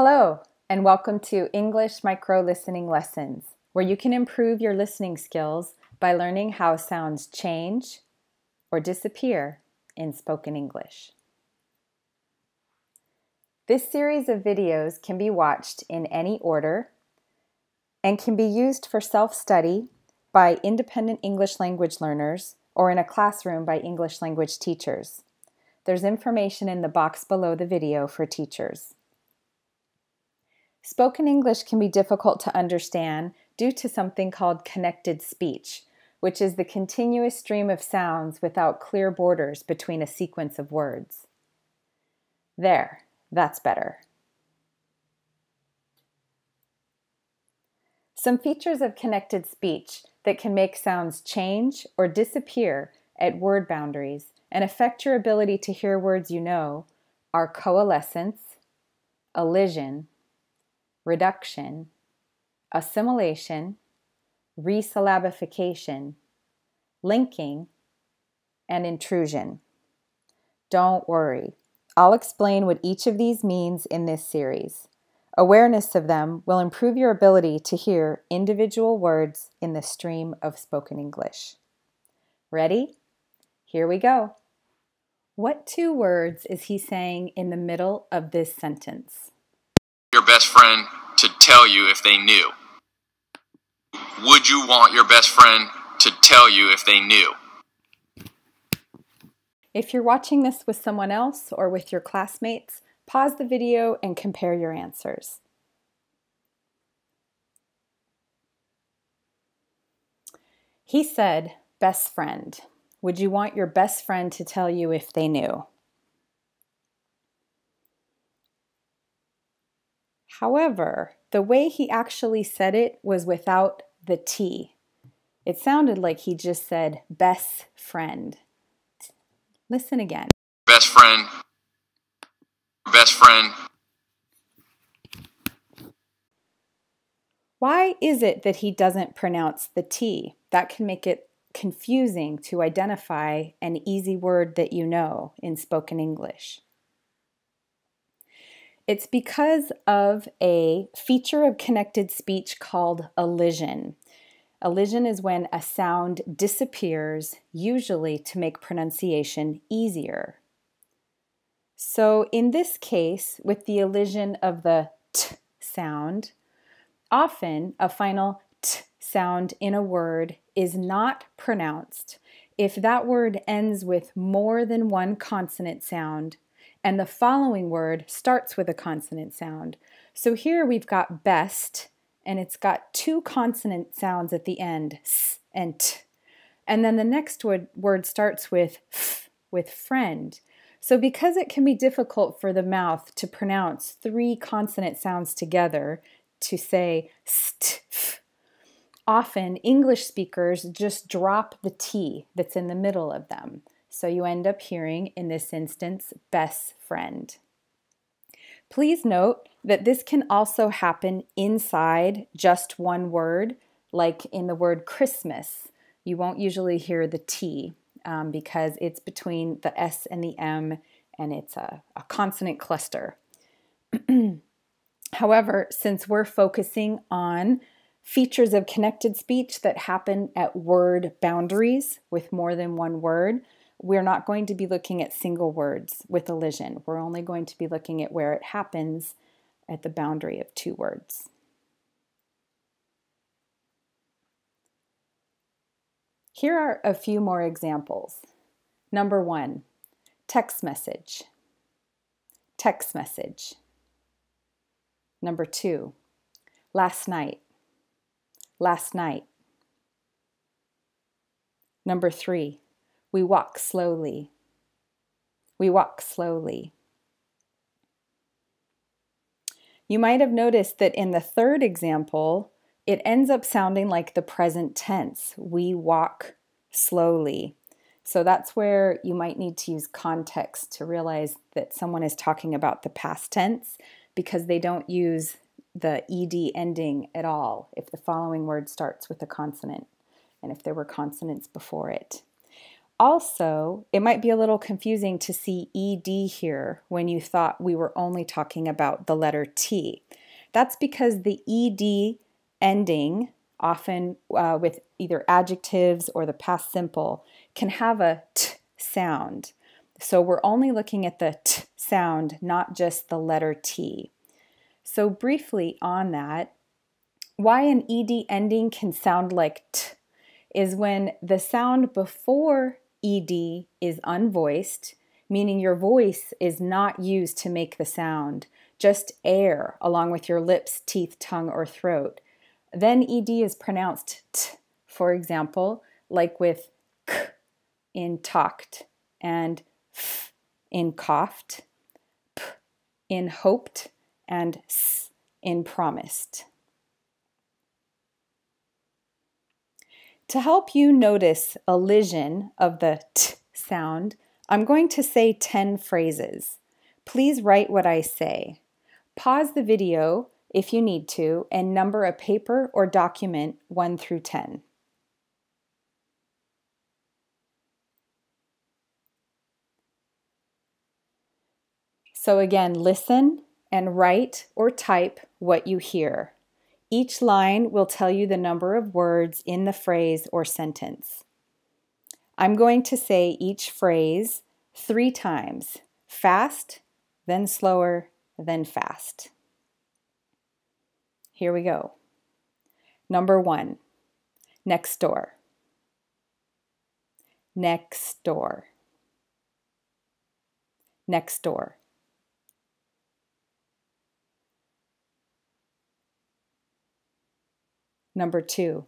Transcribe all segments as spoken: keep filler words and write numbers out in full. Hello, and welcome to English Micro Listening Lessons, where you can improve your listening skills by learning how sounds change or disappear in spoken English. This series of videos can be watched in any order and can be used for self-study by independent English language learners or in a classroom by English language teachers. There's information in the box below the video for teachers. Spoken English can be difficult to understand due to something called connected speech, which is the continuous stream of sounds without clear borders between a sequence of words. There, that's better. Some features of connected speech that can make sounds change or disappear at word boundaries and affect your ability to hear words you know are coalescence, elision, reduction, assimilation, resyllabification, linking, and intrusion. Don't worry, I'll explain what each of these means in this series. Awareness of them will improve your ability to hear individual words in the stream of spoken English. Ready? Here we go. What two words is he saying in the middle of this sentence? Your best friend to tell you if they knew. Would you want your best friend to tell you if they knew? If you're watching this with someone else or with your classmates, pause the video and compare your answers. He said, best friend. Would you want your best friend to tell you if they knew? However, the way he actually said it was without the T. It sounded like he just said, best friend. Listen again. Best friend. Best friend. Why is it that he doesn't pronounce the T? That can make it confusing to identify an easy word that you know in spoken English. It's because of a feature of connected speech called elision. Elision is when a sound disappears, usually to make pronunciation easier. So in this case, with the elision of the t sound, often a final t sound in a word is not pronounced if that word ends with more than one consonant sound and the following word starts with a consonant sound. So here we've got best, and it's got two consonant sounds at the end, s and t. And then the next word, word starts with f, with friend. So because it can be difficult for the mouth to pronounce three consonant sounds together to say st, f, often English speakers just drop the T that's in the middle of them. So you end up hearing, in this instance, best friend. Please note that this can also happen inside just one word, like in the word Christmas. You won't usually hear the T um, because it's between the S and the M and it's a, a consonant cluster. However, since we're focusing on features of connected speech that happen at word boundaries with more than one word, we're not going to be looking at single words with elision. We're only going to be looking at where it happens at the boundary of two words. Here are a few more examples. Number one, text message. Text message. Number two, last night. Last night. Number three, we walk slowly. We walk slowly. You might have noticed that in the third example, it ends up sounding like the present tense. We walk slowly. So that's where you might need to use context to realize that someone is talking about the past tense because they don't use the E D ending at all if the following word starts with a consonant and if there were consonants before it. Also, it might be a little confusing to see E D here when you thought we were only talking about the letter T. That's because the E D ending, often uh, with either adjectives or the past simple, can have a T sound. So we're only looking at the T sound, not just the letter T. So briefly on that, why an E D ending can sound like T is when the sound before E D is unvoiced, meaning your voice is not used to make the sound, just air along with your lips, teeth, tongue, or throat. Then E D is pronounced T, for example, like with K in talked, and F in coughed, P in hoped, and S in promised. To help you notice elision of the T sound, I'm going to say ten phrases. Please write what I say. Pause the video if you need to and number a paper or document one through ten. So again, listen and write or type what you hear. Each line will tell you the number of words in the phrase or sentence. I'm going to say each phrase three times, fast, then slower, then fast. Here we go. Number one, next door. Next door. Next door. Number two,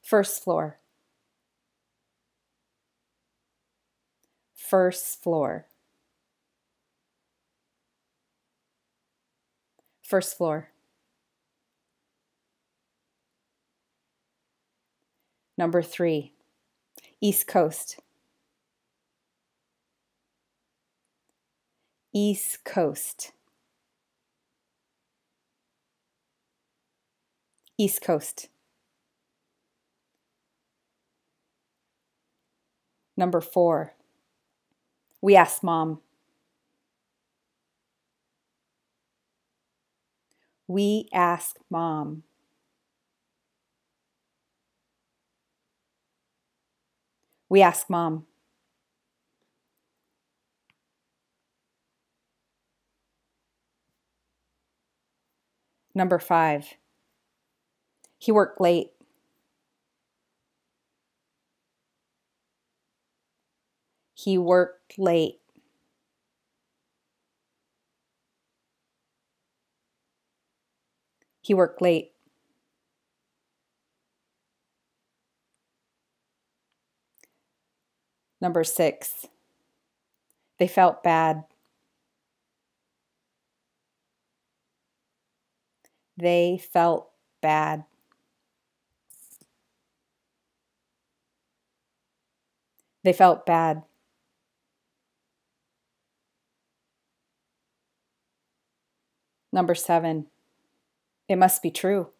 first floor. First floor. First floor. Number three, East Coast. East Coast. East Coast. Number four, we asked Mom. We asked Mom. We asked Mom. Number five, he worked late. He worked late. He worked late. Number six, they felt bad. They felt bad. They felt bad. Number seven, it must be true.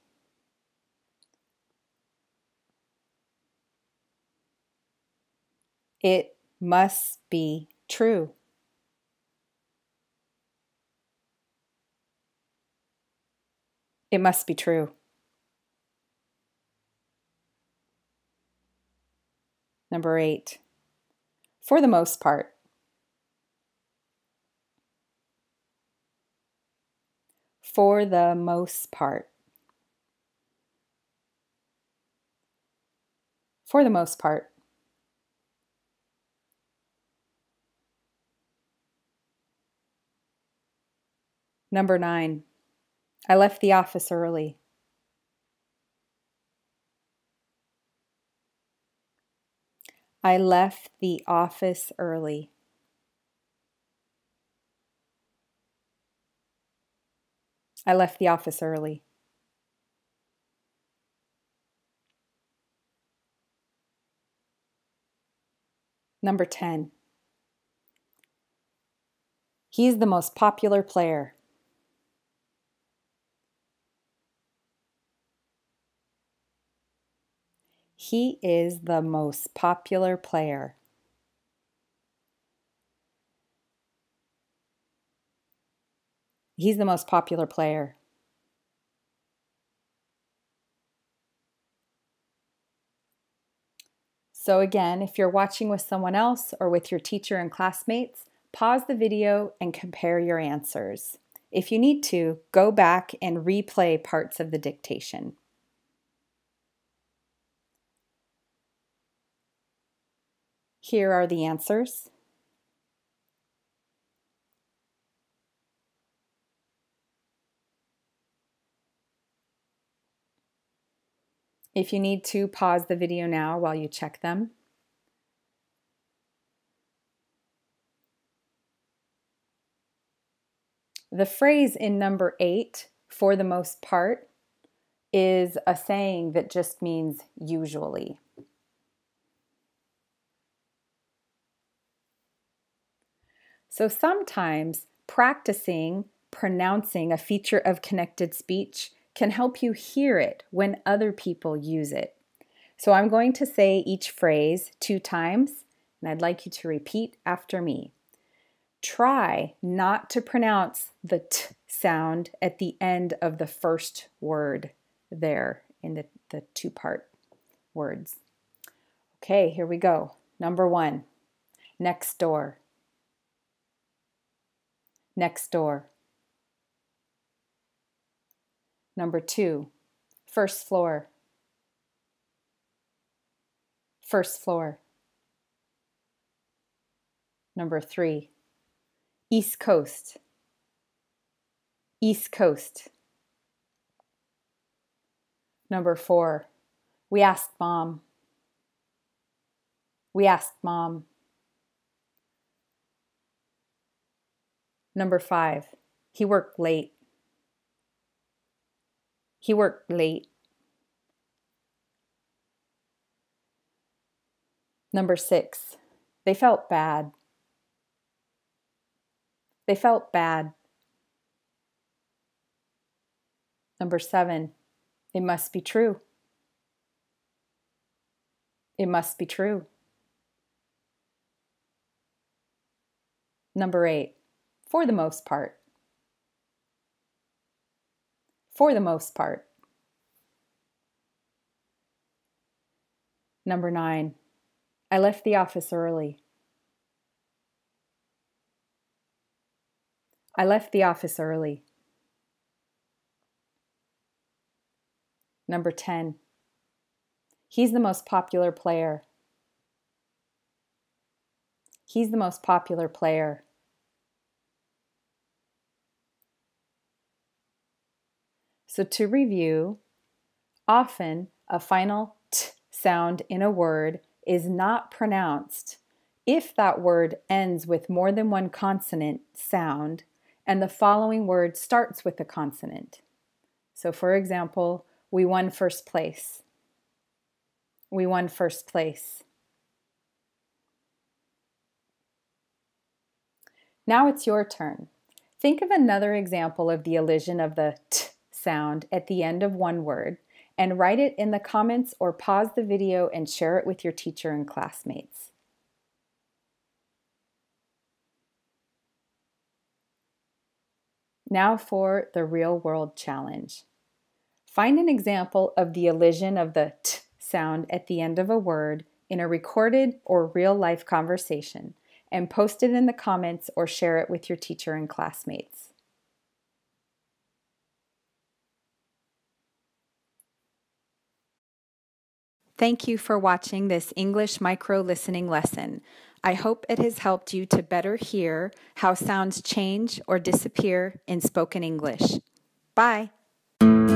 It must be true. It must be true. Number eight, for the most part. For the most part. For the most part. Number nine, I left the office early. I left the office early. I left the office early. Number ten. He's the most popular player. He is the most popular player. He's the most popular player. So again, if you're watching with someone else or with your teacher and classmates, pause the video and compare your answers. If you need to, go back and replay parts of the dictation. Here are the answers. If you need to, pause the video now while you check them. The phrase in number eight, for the most part, is a saying that just means usually. So sometimes practicing pronouncing a feature of connected speech can help you hear it when other people use it. So I'm going to say each phrase two times, and I'd like you to repeat after me. Try not to pronounce the t sound at the end of the first word there in the, the two-part words. Okay, here we go. Number one, next door. Next door. Number two, first floor. First floor. Number three, East Coast. East Coast. Number four, we asked Mom. We asked Mom. Number five, he worked late. He worked late. Number six, they felt bad. They felt bad. Number seven, it must be true. It must be true. Number eight, for the most part. For the most part. Number nine, I left the office early. I left the office early. Number ten, he's the most popular player. He's the most popular player. So to review, often a final t sound in a word is not pronounced if that word ends with more than one consonant sound and the following word starts with a consonant. So for example, we won first place. We won first place. Now it's your turn. Think of another example of the elision of the t sound at the end of one word and write it in the comments or pause the video and share it with your teacher and classmates. Now for the real world challenge. Find an example of the elision of the t sound at the end of a word in a recorded or real life conversation and post it in the comments or share it with your teacher and classmates. Thank you for watching this English micro-listening lesson. I hope it has helped you to better hear how sounds change or disappear in spoken English. Bye!